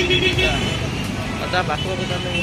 Ada bakso di sana.